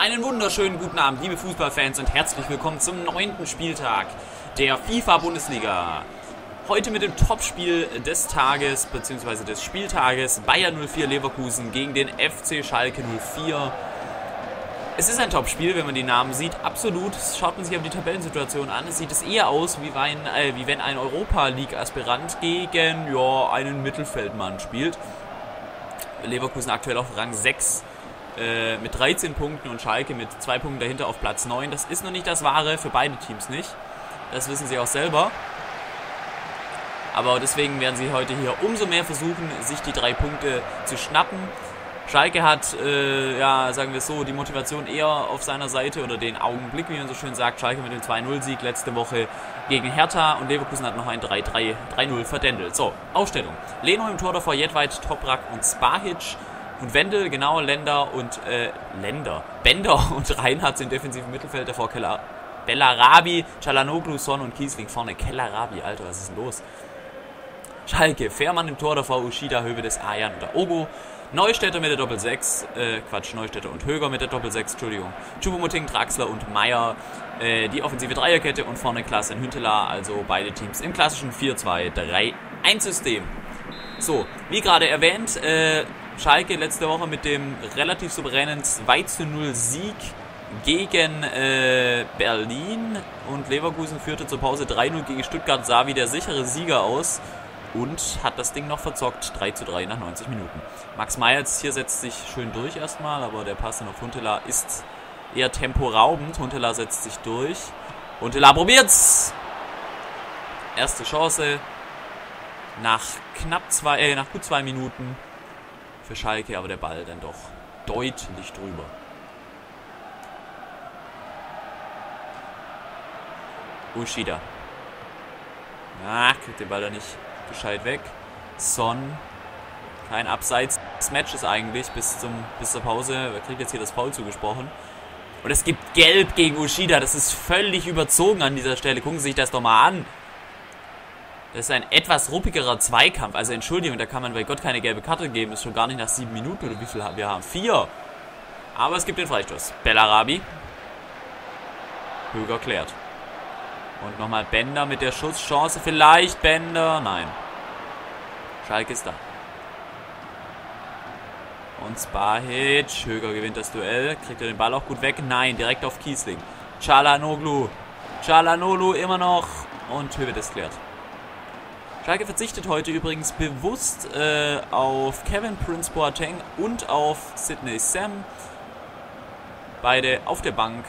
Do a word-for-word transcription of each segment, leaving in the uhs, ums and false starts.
Einen wunderschönen guten Abend, liebe Fußballfans, und herzlich willkommen zum neunten Spieltag der FIFA Bundesliga. Heute mit dem Topspiel des Tages bzw. des Spieltages Bayer null vier Leverkusen gegen den F C Schalke null vier. Es ist ein Topspiel, wenn man die Namen sieht, absolut. Schaut man sich aber die Tabellensituation an, es sieht es eher aus, wie wenn, äh, wie wenn ein Europa League Aspirant gegen ja, einen Mittelfeldmann spielt. Leverkusen aktuell auf Rang sechs. Mit dreizehn Punkten und Schalke mit zwei Punkten dahinter auf Platz neun. Das ist noch nicht das Wahre, für beide Teams nicht. Das wissen sie auch selber. Aber deswegen werden sie heute hier umso mehr versuchen, sich die drei Punkte zu schnappen. Schalke hat, äh, ja, sagen wir es so, die Motivation eher auf seiner Seite oder den Augenblick, wie man so schön sagt. Schalke mit dem zwei null Sieg letzte Woche gegen Hertha und Leverkusen hat noch ein drei null verdendelt. So, Aufstellung. Leno im Tor davor, Jedweit, Toprak und Spahic. Und Wendel, genau, Länder und, äh, Länder. Bender und Reinhardt sind defensiven Mittelfeld, davor Keller. Bellarabi, Çalhanoğlu, Son und Kiesling vorne. Bellarabi, Alter, was ist denn los? Schalke, Fährmann im Tor, davor Uchida, Höwedes, Ayan oder Ogo. Neustädter mit der Doppel sechs, äh, Quatsch, Neustädter und Höger mit der Doppel sechs, Entschuldigung. Choupo-Moting, Draxler und Meyer, äh, die offensive Dreierkette und vorne Klasse in Huntelaar, also beide Teams im klassischen vier zwei drei eins System. So, wie gerade erwähnt, äh, Schalke letzte Woche mit dem relativ souveränen zwei zu null Sieg gegen äh, Berlin und Leverkusen führte zur Pause drei null gegen Stuttgart, sah wie der sichere Sieger aus und hat das Ding noch verzockt, drei zu drei nach neunzig Minuten. Max Meyer hier setzt sich schön durch erstmal, aber der Pass dann auf Huntelaar ist eher temporaubend. Huntelaar setzt sich durch. Huntelaar probiert's! Erste Chance nach knapp zwei, äh, nach gut zwei Minuten. Für Schalke, aber der Ball dann doch deutlich drüber. Uchida. Ah, kriegt den Ball da nicht gescheit weg. Son. Kein Abseits. Das Match ist eigentlich bis, zum, bis zur Pause. Wer kriegt jetzt hier das Foul zugesprochen? Und es gibt Gelb gegen Uchida. Das ist völlig überzogen an dieser Stelle. Gucken Sie sich das doch mal an. Das ist ein etwas ruppigerer Zweikampf. Also Entschuldigung, da kann man bei Gott keine gelbe Karte geben. Ist schon gar nicht nach sieben Minuten oder wie viel wir haben. Vier. Aber es gibt den Freistoß. Bellarabi. Höger klärt. Und nochmal Bender mit der Schusschance. Vielleicht Bender. Nein. Schalke ist da. Und Spahic. Höger gewinnt das Duell. Kriegt er den Ball auch gut weg? Nein, direkt auf Kiesling. Çalhanoğlu. Çalhanoğlu immer noch. Und Höwedes klärt. Schalke verzichtet heute übrigens bewusst äh, auf Kevin Prince Boateng und auf Sydney Sam. Beide auf der Bank.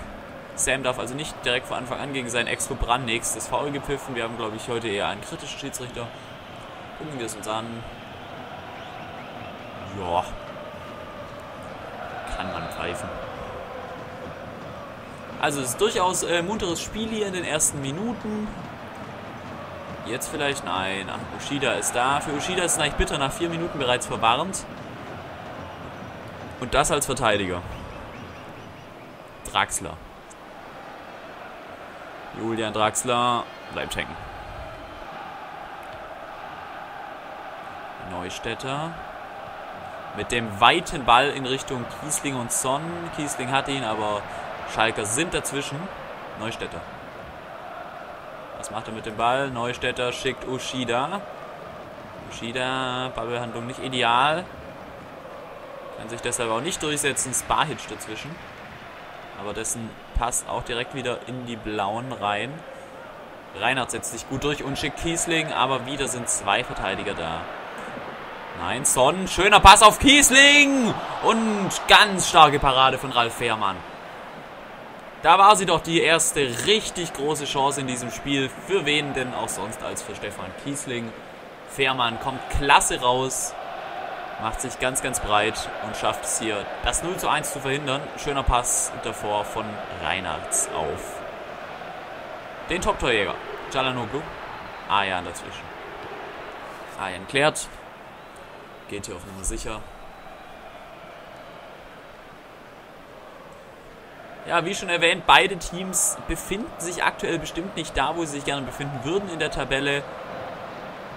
Sam darf also nicht direkt von Anfang an gegen seinen Ex-Club nächstes Foul gepfiffen. Wir haben, glaube ich, heute eher einen kritischen Schiedsrichter. Gucken wir es uns an. Ja. Kann man pfeifen. Also es ist durchaus äh, munteres Spiel hier in den ersten Minuten. Jetzt vielleicht? Nein. Ach, Uchida ist da. Für Uchida ist es eigentlich bitter, nach vier Minuten bereits verwarnt. Und das als Verteidiger. Draxler. Julian Draxler bleibt hängen. Neustädter. Mit dem weiten Ball in Richtung Kiesling und Son. Kiesling hat ihn, aber Schalker sind dazwischen. Neustädter. Was macht er mit dem Ball? Neustädter schickt Uchida. Uchida, Ballbehandlung nicht ideal. Kann sich deshalb auch nicht durchsetzen. Spahic dazwischen. Aber dessen Pass auch direkt wieder in die blauen Reihen. Reinhardt setzt sich gut durch und schickt Kiesling. Aber wieder sind zwei Verteidiger da. Nein, Son. Schöner Pass auf Kiesling. Und ganz starke Parade von Ralf Fährmann. Da war sie doch die erste richtig große Chance in diesem Spiel. Für wen denn auch sonst als für Stefan Kiesling. Fährmann kommt klasse raus. Macht sich ganz, ganz breit und schafft es hier, das null zu eins zu verhindern. Schöner Pass davor von Reinhardt auf den Top-Torjäger. Çalhanoğlu. Ayan dazwischen. Ayan klärt. Geht hier auf Nummer sicher. Ja, wie schon erwähnt, beide Teams befinden sich aktuell bestimmt nicht da, wo sie sich gerne befinden würden in der Tabelle.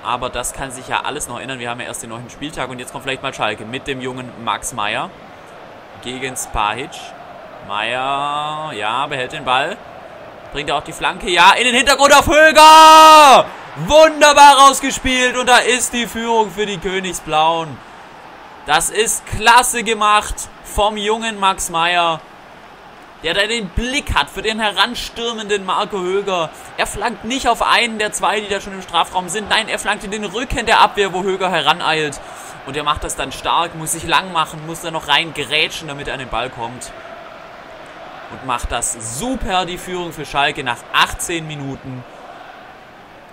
Aber das kann sich ja alles noch ändern. Wir haben ja erst den neunten Spieltag und jetzt kommt vielleicht mal Schalke mit dem jungen Max Meyer gegen Spahic. Meyer, ja, behält den Ball. Bringt er auch die Flanke, ja, in den Hintergrund auf Höger! Wunderbar rausgespielt und da ist die Führung für die Königsblauen. Das ist klasse gemacht vom jungen Max Meyer, der da den Blick hat für den heranstürmenden Marco Höger. Er flankt nicht auf einen der zwei, die da schon im Strafraum sind. Nein, er flankt in den Rücken der Abwehr, wo Höger heraneilt. Und er macht das dann stark, muss sich lang machen, muss da noch rein grätschen, damit er an den Ball kommt. Und macht das super, die Führung für Schalke nach achtzehn Minuten.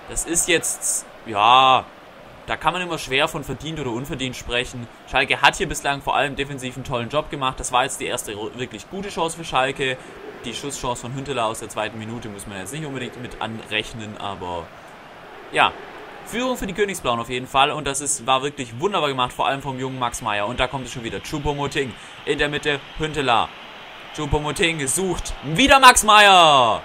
Das ist jetzt, ja, da kann man immer schwer von verdient oder unverdient sprechen. Schalke hat hier bislang vor allem defensiv einen tollen Job gemacht. Das war jetzt die erste wirklich gute Chance für Schalke. Die Schusschance von Huntelaar aus der zweiten Minute muss man jetzt nicht unbedingt mit anrechnen, aber ja. Führung für die Königsblauen auf jeden Fall und das ist, war wirklich wunderbar gemacht, vor allem vom jungen Max Meyer. Und da kommt es schon wieder, Choupo-Moting in der Mitte, Huntelaar. Choupo-Moting sucht wieder Max Meyer.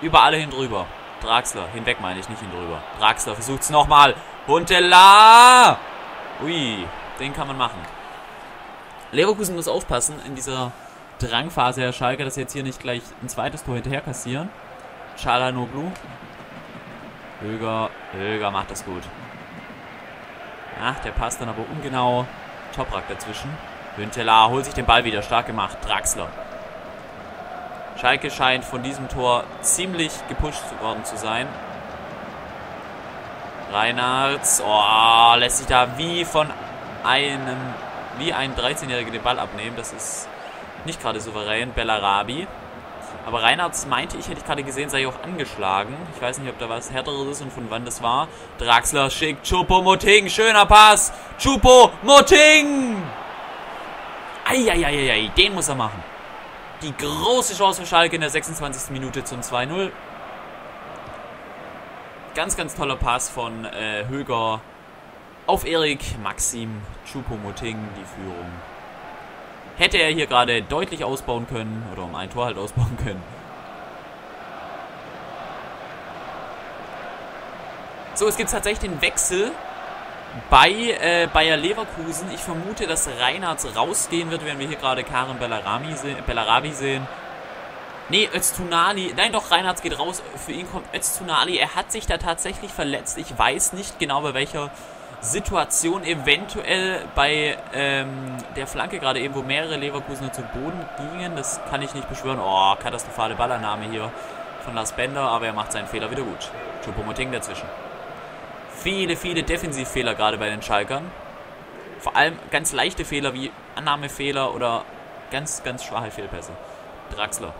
Über alle hin drüber. Draxler, hinweg meine ich, nicht hin drüber. Draxler versucht es nochmal. Huntelaar. Ui, den kann man machen. Leverkusen muss aufpassen in dieser Drangphase, Herr Schalke, dass jetzt hier nicht gleich ein zweites Tor hinterher kassieren. Çalhanoğlu. Höger, Höger macht das gut. Ach, der passt dann aber ungenau. Toprak dazwischen. Huntelaar holt sich den Ball wieder, stark gemacht. Draxler. Schalke scheint von diesem Tor ziemlich gepusht worden zu sein. Reinhardt, oh, lässt sich da wie von einem, wie ein dreizehnjähriger den Ball abnehmen. Das ist nicht gerade souverän. Bellarabi. Aber Reinhardt meinte ich, hätte ich gerade gesehen, sei auch angeschlagen. Ich weiß nicht, ob da was Härteres ist und von wann das war. Draxler schickt Choupo-Moting. Schöner Pass. Choupo-Moting. Eieieiei, den muss er machen. Die große Chance für Schalke in der sechsundzwanzigsten Minute zum zwei null. Ganz, ganz toller Pass von äh, Höger auf Erik Maxim Choupo-Moting, die Führung. Hätte er hier gerade deutlich ausbauen können oder um ein Tor halt ausbauen können. So, es gibt tatsächlich den Wechsel bei äh, Bayer Leverkusen. Ich vermute, dass Reinhardt rausgehen wird, wenn wir hier gerade Karim Bellarabi, se Bellarabi sehen. Nee, Öztunali. Nein, doch, Reinhardt geht raus. Für ihn kommt Öztunali. Er hat sich da tatsächlich verletzt. Ich weiß nicht genau, bei welcher Situation. Eventuell bei ähm, der Flanke gerade eben, wo mehrere Leverkusener zu Boden gingen. Das kann ich nicht beschwören. Oh, katastrophale Ballannahme hier von Lars Bender. Aber er macht seinen Fehler wieder gut. Choupo-Moting dazwischen. Viele, viele Defensivfehler gerade bei den Schalkern. Vor allem ganz leichte Fehler wie Annahmefehler oder ganz, ganz schwache Fehlpässe. Draxler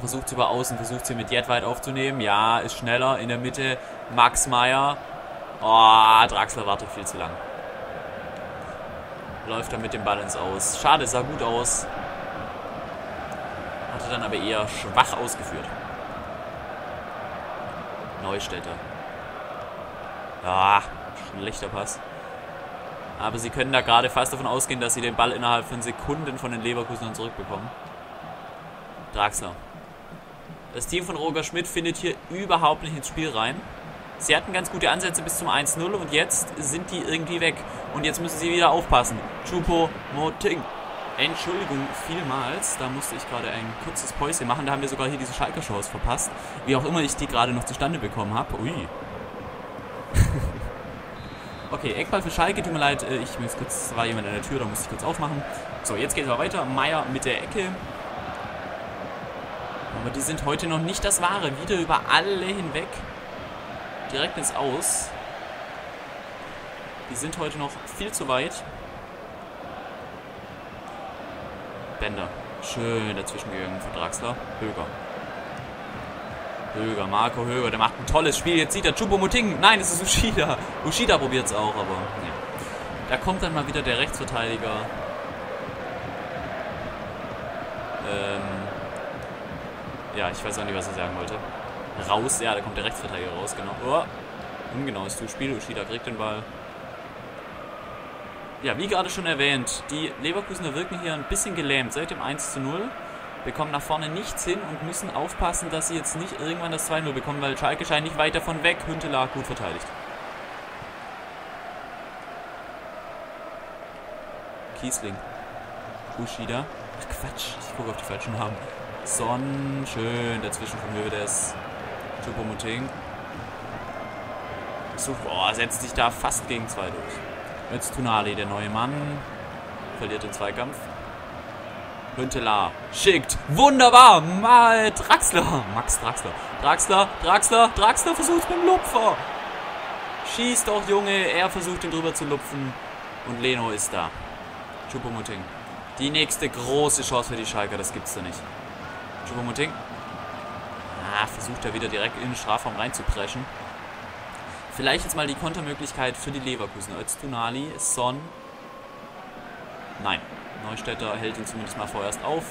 versucht es über außen, versucht sie mit Jedweit aufzunehmen. Ja, ist schneller. In der Mitte Max Meyer. Oh, Draxler wartet viel zu lang. Läuft dann mit dem Ball ins Aus. Schade, sah gut aus. Hatte dann aber eher schwach ausgeführt. Neustädter. Ah, schlechter Pass. Aber sie können da gerade fast davon ausgehen, dass sie den Ball innerhalb von Sekunden von den Leverkusenern zurückbekommen. Draxler. Das Team von Roger Schmidt findet hier überhaupt nicht ins Spiel rein. Sie hatten ganz gute Ansätze bis zum eins null und jetzt sind die irgendwie weg. Und jetzt müssen sie wieder aufpassen. Choupo-Moting. Entschuldigung vielmals, da musste ich gerade ein kurzes Päuschen machen. Da haben wir sogar hier diese Schalker-Chance verpasst. Wie auch immer ich die gerade noch zustande bekommen habe. Ui. Okay, Eckball für Schalke, tut mir leid. Ich muss kurz, da war jemand an der Tür, da musste ich kurz aufmachen. So, jetzt geht es aber weiter. Meyer mit der Ecke. Aber die sind heute noch nicht das Wahre. Wieder über alle hinweg. Direkt ins Aus. Die sind heute noch viel zu weit. Bender. Schön dazwischen gegangen für Draxler. Höger. Höger, Marco Höger, der macht ein tolles Spiel. Jetzt sieht er Choupo-Moting. Nein, es ist Uchida. Uchida probiert es auch, aber ja. Da kommt dann mal wieder der Rechtsverteidiger. Ähm. Ja, ich weiß auch nicht, was er sagen wollte. Raus, ja, da kommt der Rechtsverteidiger raus, genau. Oh, ungenaues Zuspiel, Uchida kriegt den Ball. Ja, wie gerade schon erwähnt, die Leverkusener wirken hier ein bisschen gelähmt seit dem eins zu null. Bekommen nach vorne nichts hin und müssen aufpassen, dass sie jetzt nicht irgendwann das zwei null bekommen, weil Schalke scheint nicht weit davon weg. Huntelaar gut verteidigt. Kiesling. Uchida. Ach Quatsch, ich gucke auf die falschen Namen. Son, schön, dazwischen von Höwedes. Choupo-Moting. Boah, setzt sich da fast gegen zwei durch. Öztunali, der neue Mann. Verliert den Zweikampf. Huntelaar. Schickt. Wunderbar. Mal Draxler. Max Draxler. Draxler, Draxler, Draxler versucht mit dem Lupfer. Schießt doch, Junge. Er versucht ihn drüber zu lupfen. Und Leno ist da. Choupo-Moting. Die nächste große Chance für die Schalker. Das gibt's da nicht. Choupo-Moting. Ah, versucht er wieder direkt in den Strafraum reinzupreschen. Vielleicht jetzt mal die Kontermöglichkeit für die Leverkusen. Öztunali, Son. Nein. Neustädter hält ihn zumindest mal vorerst auf.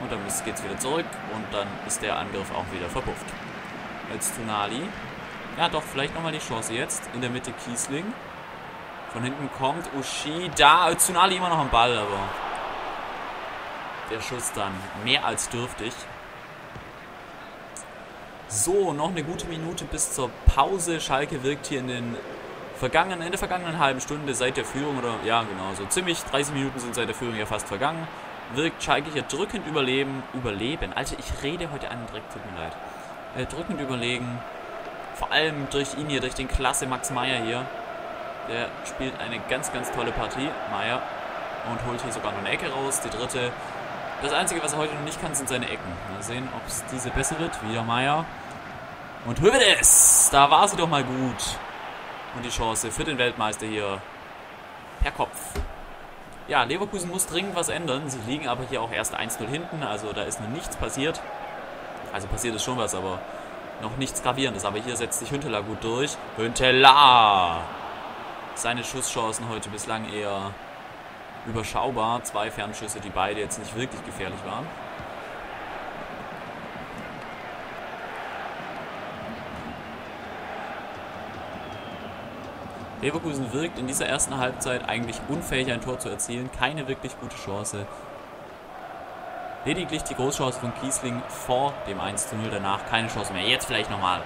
Und dann geht es wieder zurück. Und dann ist der Angriff auch wieder verpufft. Öztunali. Ja, doch, vielleicht nochmal die Chance jetzt. In der Mitte Kiesling. Von hinten kommt Uchida. Öztunali immer noch am Ball, aber der Schuss dann mehr als dürftig. So, noch eine gute Minute bis zur Pause. Schalke wirkt hier in den vergangenen, in der vergangenen halben Stunde seit der Führung, oder ja, genau, so ziemlich dreißig Minuten sind seit der Führung ja fast vergangen. Wirkt Schalke hier drückend überleben, überleben. Alter, ich rede heute an, direkt, tut mir leid. Äh, drückend überlegen. Vor allem durch ihn hier, durch den klasse Max Meyer hier. Der spielt eine ganz, ganz tolle Partie, Meyer. Und holt hier sogar noch eine Ecke raus, die dritte. Das Einzige, was er heute noch nicht kann, sind seine Ecken. Mal sehen, ob es diese besser wird. Wieder Meyer. Und Höwedes! Da war sie doch mal gut. Und die Chance für den Weltmeister hier per Kopf. Ja, Leverkusen muss dringend was ändern. Sie liegen aber hier auch erst eins zu null hinten. Also da ist noch nichts passiert. Also passiert ist schon was, aber noch nichts Gravierendes. Aber hier setzt sich Huntelaar gut durch. Huntelaar! Seine Schusschancen heute bislang eher überschaubar. Zwei Fernschüsse, die beide jetzt nicht wirklich gefährlich waren. Leverkusen wirkt in dieser ersten Halbzeit eigentlich unfähig, ein Tor zu erzielen. Keine wirklich gute Chance. Lediglich die Großchance von Kiesling vor dem eins zu null. Danach keine Chance mehr. Jetzt vielleicht nochmal.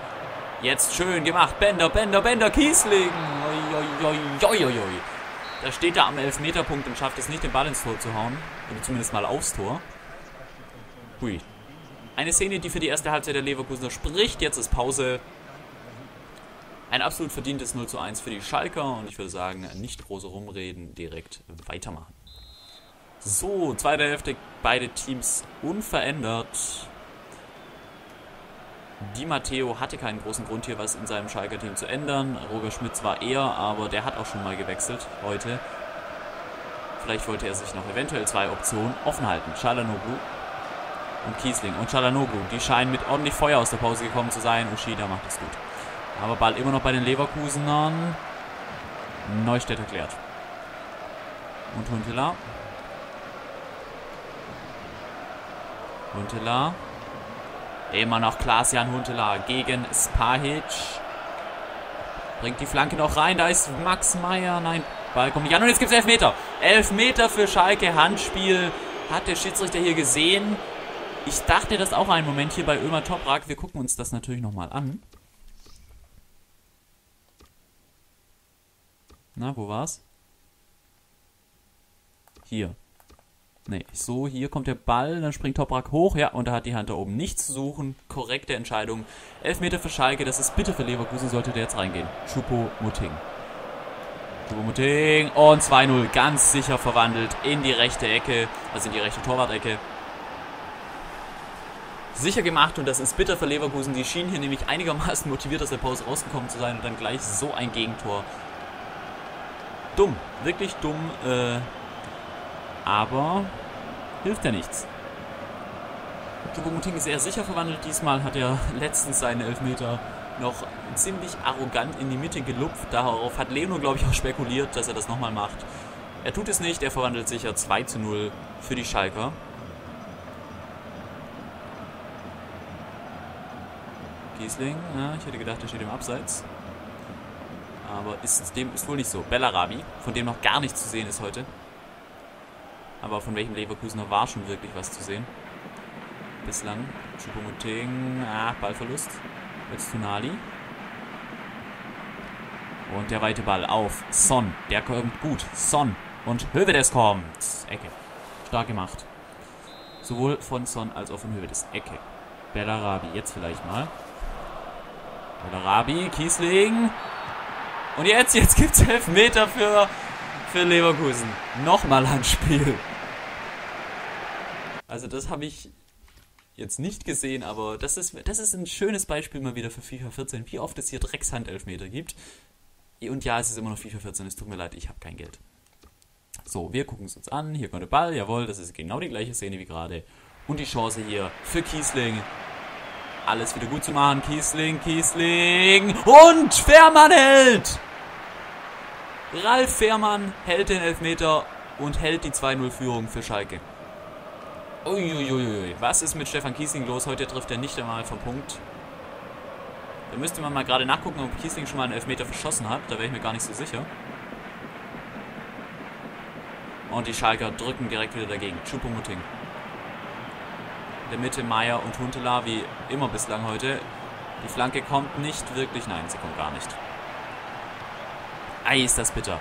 Jetzt schön gemacht. Bender, Bender, Bender, Kiesling. Oi, oi, oi, oi, oi. Da steht er am Elfmeterpunkt und schafft es nicht, den Ball ins Tor zu hauen. Oder zumindest mal aufs Tor. Hui. Eine Szene, die für die erste Halbzeit der Leverkusener spricht. Jetzt ist Pause. Ein absolut verdientes null zu eins für die Schalker und ich würde sagen, nicht groß rumreden, direkt weitermachen. So, zweite Hälfte, beide Teams unverändert. Di Matteo hatte keinen großen Grund hier, was in seinem Schalker Team zu ändern. Roger Schmidt zwar eher, aber der hat auch schon mal gewechselt heute. Vielleicht wollte er sich noch eventuell zwei Optionen offen halten. Çalhanoğlu und Kiesling. Und Çalhanoğlu, die scheinen mit ordentlich Feuer aus der Pause gekommen zu sein. Uchida macht es gut. Aber Ball immer noch bei den Leverkusenern. Neustädter klärt. Und Huntelaar. Huntelaar. Immer noch Klaas-Jan Huntelaar gegen Spahic. Bringt die Flanke noch rein. Da ist Max Meyer. Nein, Ball kommt nicht an. Und jetzt gibt es Elfmeter. Elfmeter für Schalke. Handspiel. Hat der Schiedsrichter hier gesehen. Ich dachte das auch einen Moment hier bei Ömer Toprak. Wir gucken uns das natürlich nochmal an. Na, wo war's? Hier. Ne, so, hier kommt der Ball, dann springt Toprak hoch, ja, und da hat die Hand da oben nichts zu suchen. Korrekte Entscheidung. Elfmeter für Schalke, das ist bitter für Leverkusen, sollte der jetzt reingehen. Choupo-Moting. Choupo-Moting und zwei null, ganz sicher verwandelt in die rechte Ecke, also in die rechte Torwart-Ecke. Sicher gemacht und das ist bitter für Leverkusen. Die schienen hier nämlich einigermaßen motiviert aus der Pause rausgekommen zu sein und dann gleich so ein Gegentor. Dumm, wirklich dumm, äh, aber hilft ja nichts. Choupo-Moting ist eher sicher verwandelt. Diesmal hat er letztens seinen Elfmeter noch ziemlich arrogant in die Mitte gelupft. Darauf hat Leno, glaube ich, auch spekuliert, dass er das nochmal macht. Er tut es nicht, er verwandelt sicher zwei zu null für die Schalker. Kiesling, ja, ich hätte gedacht, er steht im Abseits. Aber ist, dem ist wohl nicht so. Bellarabi, von dem noch gar nichts zu sehen ist heute. Aber von welchem Leverkusener war schon wirklich was zu sehen. Bislang. Choupo-Moting. Ah, Ballverlust. Öztunali. Und der weite Ball auf Son. Der kommt gut. Son. Und Höwedes kommt. Ecke. Stark gemacht. Sowohl von Son als auch von Höwedes. Ecke. Bellarabi, jetzt vielleicht mal. Bellarabi, Kiesling. Und jetzt, jetzt gibt es Elfmeter für, für Leverkusen. Nochmal ein Spiel. Also das habe ich jetzt nicht gesehen, aber das ist, das ist ein schönes Beispiel mal wieder für FIFA vierzehn, wie oft es hier Dreckshandelfmeter gibt. Und ja, es ist immer noch FIFA vierzehn, es tut mir leid, ich habe kein Geld. So, wir gucken es uns an. Hier kommt der Ball, jawohl, das ist genau die gleiche Szene wie gerade. Und die Chance hier für Kiesling. Alles wieder gut zu machen. Kiesling, Kiesling. Und Fährmann hält! Ralf Fährmann hält den Elfmeter und hält die zwei null Führung für Schalke. Uiuiui. Was ist mit Stefan Kiesling los? Heute trifft er nicht einmal vom Punkt. Da müsste man mal gerade nachgucken, ob Kiesling schon mal einen Elfmeter verschossen hat. Da wäre ich mir gar nicht so sicher. Und die Schalker drücken direkt wieder dagegen. Choupo-Moting. In der Mitte Meyer und Huntelaar, wie immer bislang heute. Die Flanke kommt nicht wirklich. Nein, sie kommt gar nicht. Ei, ist das bitter.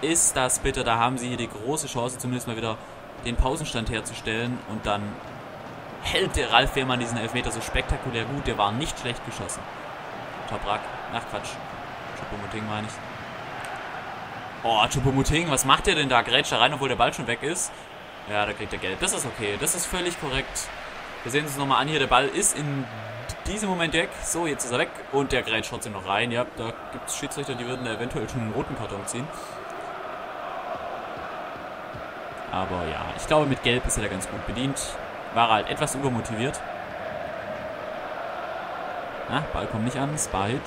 Ist das bitter. Da haben sie hier die große Chance, zumindest mal wieder den Pausenstand herzustellen. Und dann hält der Ralf Fährmann diesen Elfmeter so spektakulär gut. Der war nicht schlecht geschossen. Toprak. Ach, Quatsch. Choupo-Moting meine ich. Oh, Choupo-Moting, was macht der denn da? Grätscht da rein, obwohl der Ball schon weg ist. Ja, da kriegt er Geld. Das ist okay. Das ist völlig korrekt. Wir sehen uns nochmal an hier. Der Ball ist in diesem Moment weg. So, jetzt ist er weg. Und der grätscht trotzdem noch rein. Ja, da gibt es Schiedsrichter, die würden da eventuell schon einen roten Karton ziehen. Aber ja, ich glaube, mit Gelb ist er da ganz gut bedient. War halt etwas übermotiviert. Na, Ball kommt nicht an. Spahic.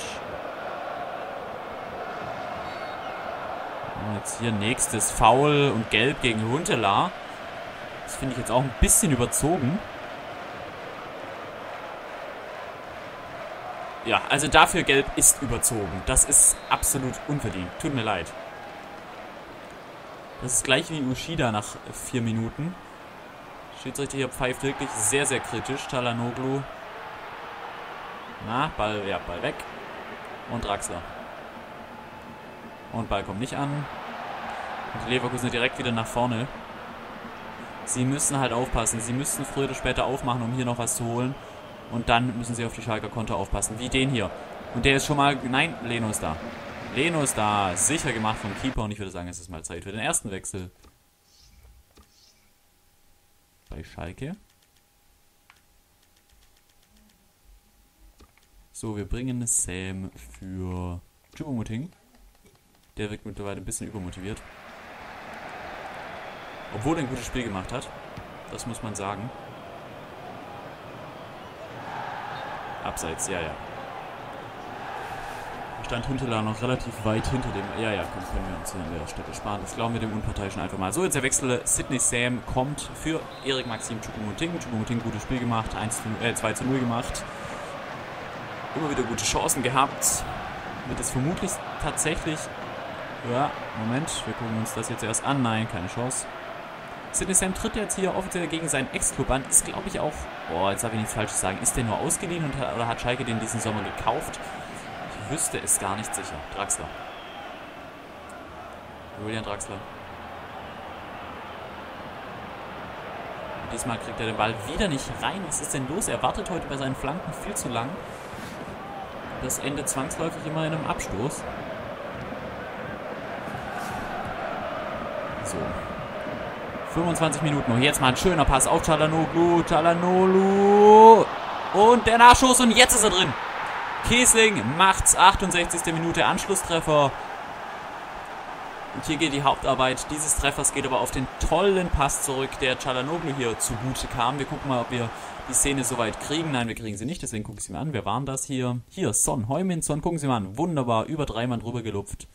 Und jetzt hier nächstes Foul und Gelb gegen Huntelaar. Das finde ich jetzt auch ein bisschen überzogen. Ja, also dafür Gelb ist überzogen. Das ist absolut unverdient. Tut mir leid. Das ist gleich wie Uchida nach vier Minuten. Schiedsrichter hier pfeift wirklich sehr, sehr kritisch. Çalhanoğlu. Na, Ball, ja, Ball weg. Und Draxler. Und Ball kommt nicht an. Und die Leverkusen direkt wieder nach vorne. Sie müssen halt aufpassen. Sie müssen früher oder später aufmachen, um hier noch was zu holen. Und dann müssen sie auf die Schalker Konter aufpassen. Wie den hier. Und der ist schon mal... Nein, Leno ist da. Leno ist da. Sicher gemacht vom Keeper. Und ich würde sagen, es ist mal Zeit für den ersten Wechsel. Bei Schalke. So, wir bringen Sam für Choupo-Moting. Der wirkt mittlerweile ein bisschen übermotiviert. Obwohl er ein gutes Spiel gemacht hat. Das muss man sagen. Abseits, ja, ja. Stand Huntelaar noch relativ weit hinter dem... Ja, ja, können, können wir uns hier an der Stelle sparen. Das glauben wir dem Unparteiischen einfach mal. So, jetzt der Wechsel. Sydney Sam kommt für Erik Maxim Choupo-Moting. Choupo-Moting, gutes Spiel gemacht. zwei zu null gemacht. Immer wieder gute Chancen gehabt. Wird es vermutlich tatsächlich... Ja, Moment, wir gucken uns das jetzt erst an. Nein, keine Chance. Sydney Sam tritt jetzt hier offiziell gegen seinen Ex-Club an. Ist, glaube ich, auch... Boah, jetzt darf ich nichts Falsches sagen. Ist der nur ausgeliehen und, oder hat Schalke den diesen Sommer gekauft? Ich wüsste es gar nicht sicher. Draxler. Julian Draxler. Und diesmal kriegt er den Ball wieder nicht rein. Was ist denn los? Er wartet heute bei seinen Flanken viel zu lang. Das endet zwangsläufig immer in einem Abstoß. So. fünfundzwanzig Minuten. Und jetzt mal ein schöner Pass auf Çalhanoğlu. Çalhanoğlu. Und der Nachschuss. Und jetzt ist er drin. Kiesling macht's. achtundsechzigste Minute. Anschlusstreffer. Und hier geht die Hauptarbeit dieses Treffers, geht aber auf den tollen Pass zurück, der Çalhanoğlu hier zugute kam. Wir gucken mal, ob wir die Szene soweit kriegen. Nein, wir kriegen sie nicht, deswegen gucken sie mal an. Wer waren das hier? Hier, Son, Heumin, Son, gucken sie mal an. Wunderbar, über drei Mann drüber gelupft.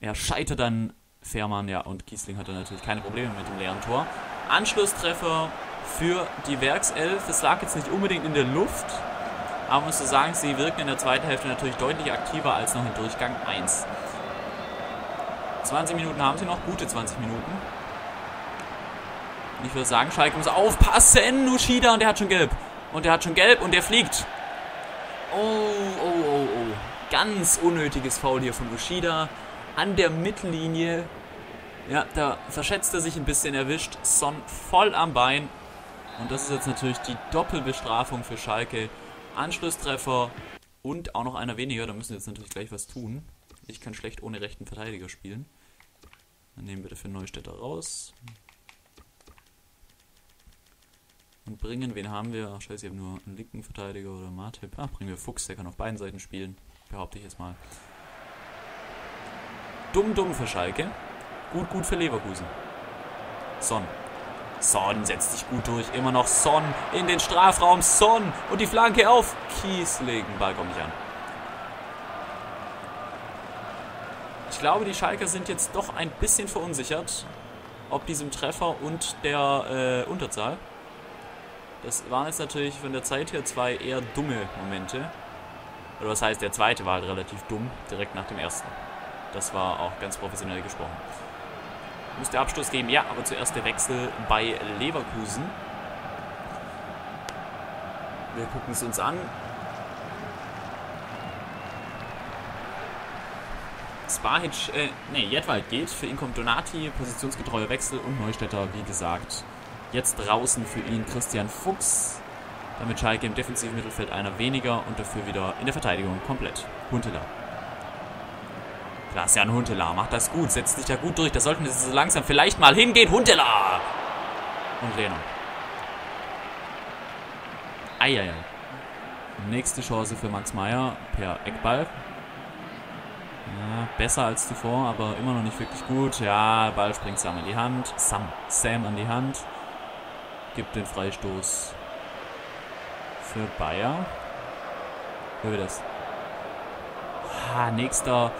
Er scheitert dann Fährmann, ja, und Kiesling hat dann natürlich keine Probleme mit dem leeren Tor. Anschlusstreffer für die Werkself. Es lag jetzt nicht unbedingt in der Luft, aber muss zu sagen, sie wirken in der zweiten Hälfte natürlich deutlich aktiver als noch im Durchgang eins. zwanzig Minuten haben sie noch, gute zwanzig Minuten. Und ich würde sagen, Schalke muss aufpassen. Uchida, und der hat schon gelb. Und der hat schon gelb und der fliegt. Oh, oh, oh, oh. Ganz unnötiges Foul hier von Uchida. An der Mittellinie. Ja, da verschätzt er sich ein bisschen, erwischt Son voll am Bein. Und das ist jetzt natürlich die Doppelbestrafung für Schalke. Anschlusstreffer und auch noch einer weniger. Da müssen wir jetzt natürlich gleich was tun. Ich kann schlecht ohne rechten Verteidiger spielen. Dann nehmen wir dafür Neustädter raus. Und bringen, wen haben wir? Ach, scheiße, ich habe nur einen linken Verteidiger oder Martip. Ach, bringen wir Fuchs, der kann auf beiden Seiten spielen. Behaupte ich jetzt mal. Dumm, dumm für Schalke. Gut, gut für Leverkusen. Son. Son setzt sich gut durch. Immer noch Son in den Strafraum. Son und die Flanke auf Kiesling. Ball kommt nicht an. Ich glaube, die Schalker sind jetzt doch ein bisschen verunsichert. Ob diesem Treffer und der äh, Unterzahl. Das waren jetzt natürlich von der Zeit her zwei eher dumme Momente. Oder was heißt, der zweite war halt relativ dumm. Direkt nach dem ersten. Das war auch ganz professionell gesprochen. Muss der Abschluss geben? Ja, aber zuerst der Wechsel bei Leverkusen. Wir gucken es uns an. Spahic, äh, nee, Jedweit geht. Für ihn kommt Donati, positionsgetreuer Wechsel und Neustädter, wie gesagt. Jetzt draußen für ihn Christian Fuchs. Damit Schalke im defensiven Mittelfeld einer weniger und dafür wieder in der Verteidigung komplett. Huntelaar. Christian Huntelaar macht das gut, setzt sich da gut durch. Da sollten wir so langsam vielleicht mal hingehen. Huntelaar! Und Leno. Eieiei. Nächste Chance für Max Meyer per Eckball. Ja, besser als zuvor, aber immer noch nicht wirklich gut. Ja, Ball springt Sam an die Hand. Sam, Sam an die Hand. Gibt den Freistoß für Bayer. Höwedes. Ah, nächster...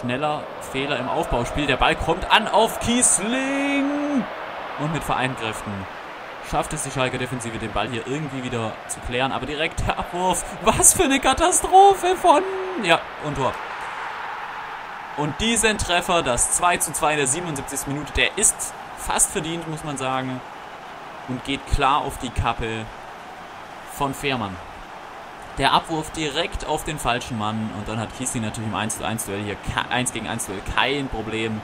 Schneller Fehler im Aufbauspiel. Der Ball kommt an auf Kiesling. Und mit Vereinkräften schafft es die Schalker Defensive, den Ball hier irgendwie wieder zu klären. Aber direkt der Abwurf. Was für eine Katastrophe von... Ja, und Tor. Und diesen Treffer, das zwei zu zwei in der siebenundsiebzigsten Minute, der ist fast verdient, muss man sagen. Und geht klar auf die Kappe von Fährmann. Der Abwurf direkt auf den falschen Mann. Und dann hat Kiesling natürlich im eins zu eins Duell hier eins gegen eins Duell kein Problem.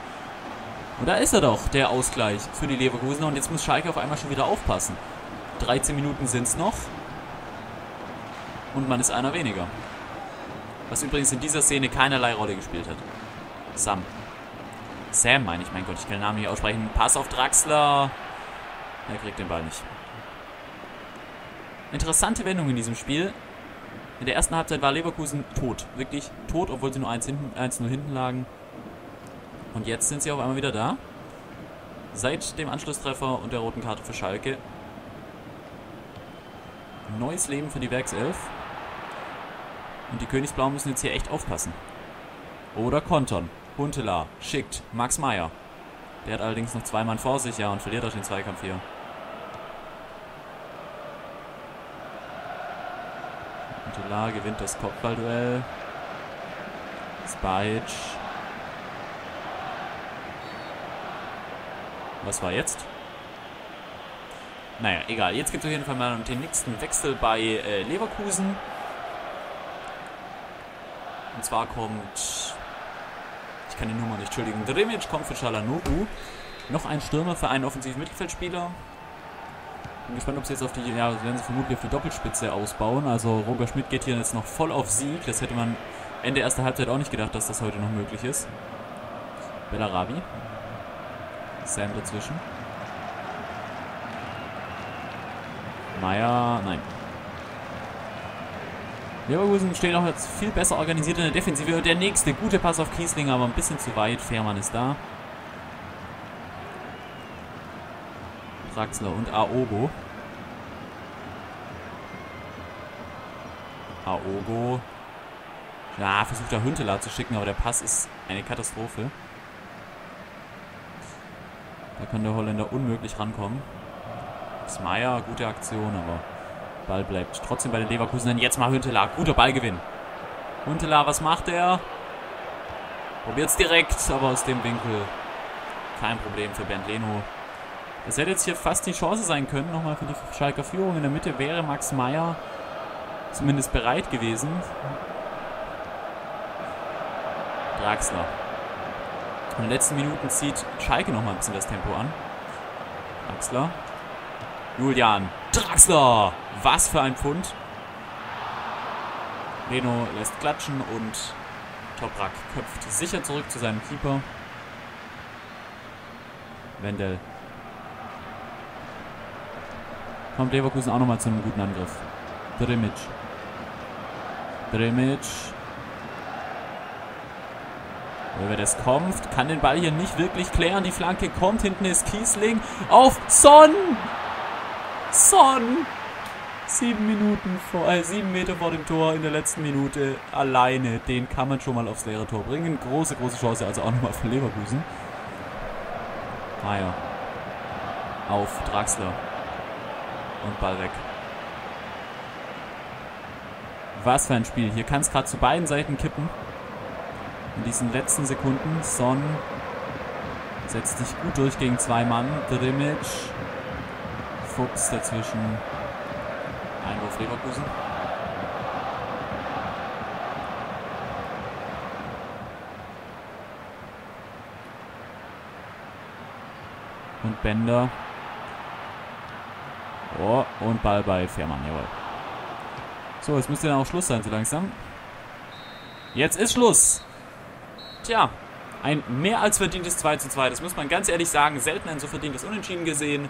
Und da ist er doch, der Ausgleich für die Leverkusener. Und jetzt muss Schalke auf einmal schon wieder aufpassen. dreizehn Minuten sind es noch. Und man ist einer weniger. Was übrigens in dieser Szene keinerlei Rolle gespielt hat. Sam. Sam meine ich, mein Gott, ich kann den Namen nicht aussprechen. Pass auf Draxler. Er kriegt den Ball nicht. Interessante Wendung in diesem Spiel. In der ersten Halbzeit war Leverkusen tot. Wirklich tot, obwohl sie nur eins null hinten, hinten lagen. Und jetzt sind sie auf einmal wieder da. Seit dem Anschlusstreffer und der roten Karte für Schalke. Neues Leben für die Werkself. Und die Königsblauen müssen jetzt hier echt aufpassen. Oder kontern. Huntelaar schickt Max Meyer. Der hat allerdings noch zwei Mann vor sich, ja, und verliert auch den Zweikampf hier. Huntelaar gewinnt das Kopfballduell. Spahic. Was war jetzt? Naja, egal. Jetzt gibt es auf jeden Fall mal den nächsten Wechsel bei äh, Leverkusen. Und zwar kommt... Ich kann die Nummer nicht, entschuldigen. Drmić kommt für Çalhanoğlu. Noch ein Stürmer für einen offensiven Mittelfeldspieler. Ich bin gespannt, ob sie jetzt auf die, ja, werden sie vermutlich auf die Doppelspitze ausbauen. Also Roger Schmidt geht hier jetzt noch voll auf Sieg. Das hätte man Ende erster Halbzeit auch nicht gedacht, dass das heute noch möglich ist. Bellarabi. Sam dazwischen. Meyer, nein. Leverkusen stehen auch jetzt viel besser organisiert in der Defensive. Und der nächste gute Pass auf Kiesling, aber ein bisschen zu weit. Fährmann ist da. Draxler und Ogo. Ogo. Ja, versucht der Huntelaar zu schicken, aber der Pass ist eine Katastrophe. Da kann der Holländer unmöglich rankommen. Meyer, gute Aktion, aber Ball bleibt trotzdem bei den Leverkusen. Jetzt mal Huntelaar, guter Ballgewinn. Huntelaar, was macht er? Probiert es direkt, aber aus dem Winkel kein Problem für Bernd Leno. Es hätte jetzt hier fast die Chance sein können, nochmal für die Schalker Führung. In der Mitte wäre Max Meyer zumindest bereit gewesen. Draxler. In den letzten Minuten zieht Schalke nochmal ein bisschen das Tempo an. Draxler. Julian. Draxler! Was für ein Pfund. Leno lässt klatschen und Toprak köpft sicher zurück zu seinem Keeper. Wendel. Kommt Leverkusen auch nochmal zu einem guten Angriff. Drmić. Drmić. Höwedes kommt, kann den Ball hier nicht wirklich klären. Die Flanke kommt, hinten ist Kiesling auf Son. Son. Sieben Minuten vor, äh, sieben Meter vor dem Tor in der letzten Minute alleine. Den kann man schon mal aufs leere Tor bringen. Große, große Chance also auch nochmal für Leverkusen. Meyer auf Draxler und Ball weg. Was für ein Spiel. Hier kann es gerade zu beiden Seiten kippen. In diesen letzten Sekunden. Son setzt sich gut durch gegen zwei Mann. Drmić. Fuchs dazwischen. Einwurf Leverkusen. Und Bender. Oh, und Ball bei Fährmann, jawohl. So, jetzt müsste dann auch Schluss sein, so langsam. Jetzt ist Schluss. Tja, ein mehr als verdientes zwei zu zwei. Das muss man ganz ehrlich sagen. Selten ein so verdientes Unentschieden gesehen.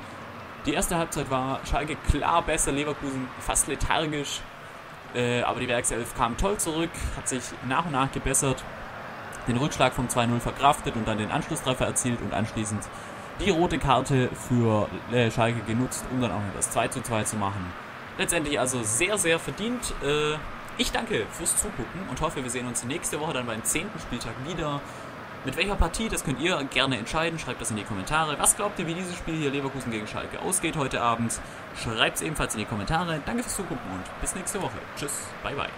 Die erste Halbzeit war Schalke klar besser, Leverkusen fast lethargisch. Äh, aber die Werkself kam toll zurück, hat sich nach und nach gebessert. Den Rückschlag vom zwei null verkraftet und dann den Anschlusstreffer erzielt und anschließend die rote Karte für äh, Schalke genutzt, um dann auch noch das zwei zu zwei zu machen. Letztendlich also sehr, sehr verdient. Äh, ich danke fürs Zugucken und hoffe, wir sehen uns nächste Woche dann beim zehnten Spieltag wieder. Mit welcher Partie, das könnt ihr gerne entscheiden. Schreibt das in die Kommentare. Was glaubt ihr, wie dieses Spiel hier Leverkusen gegen Schalke ausgeht heute Abend? Schreibt es ebenfalls in die Kommentare. Danke fürs Zugucken und bis nächste Woche. Tschüss, bye bye.